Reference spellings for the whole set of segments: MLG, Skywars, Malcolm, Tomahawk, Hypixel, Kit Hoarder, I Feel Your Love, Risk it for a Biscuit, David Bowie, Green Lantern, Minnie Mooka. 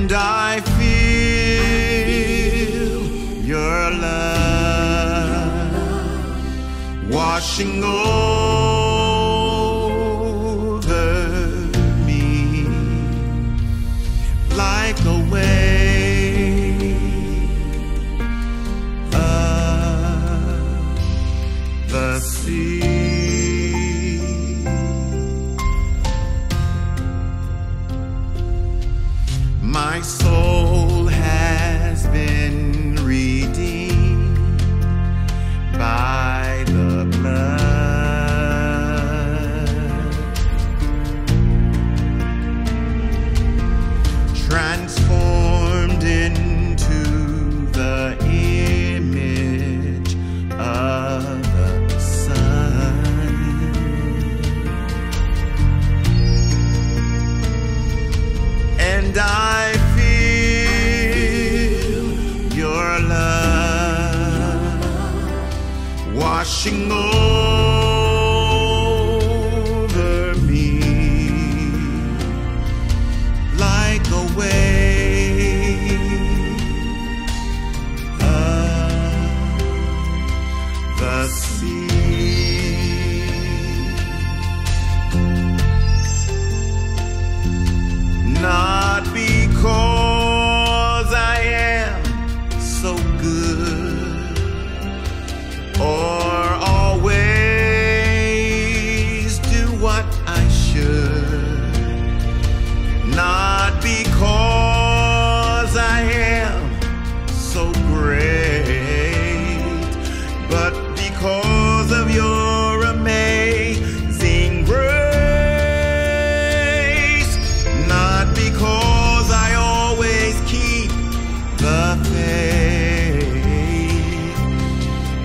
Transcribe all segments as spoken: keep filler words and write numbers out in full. and I feel your love washing over me like a wave of the sea. My soul has been redeemed by the blood, transformed into the image of the Son, and I washing over me like a wave of the sea. Not because I am so good or not because I am so great, but because of your amazing grace. Not because I always keep the faith,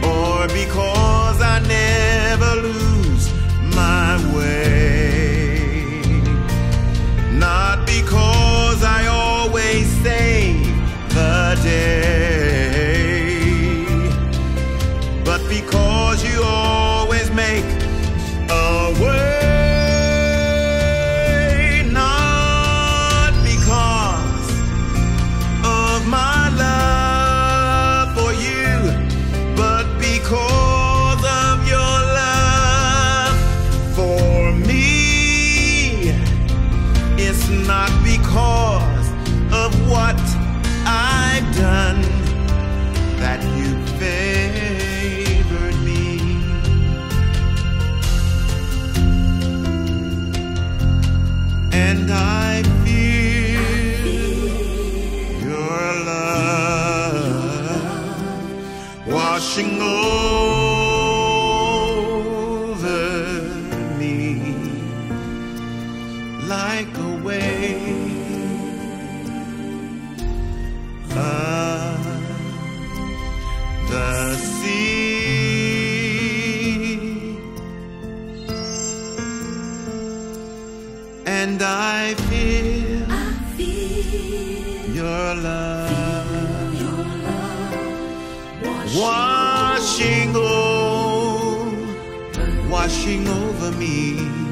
or because I never lose my way. Because you always make a way, not because of my love for you, but because of your love for me. It's not because of what I've done that you fail. And I feel your love washing over me like a wave of the sea. And I feel, I feel your love, feel your love washing, washing, over, washing over me.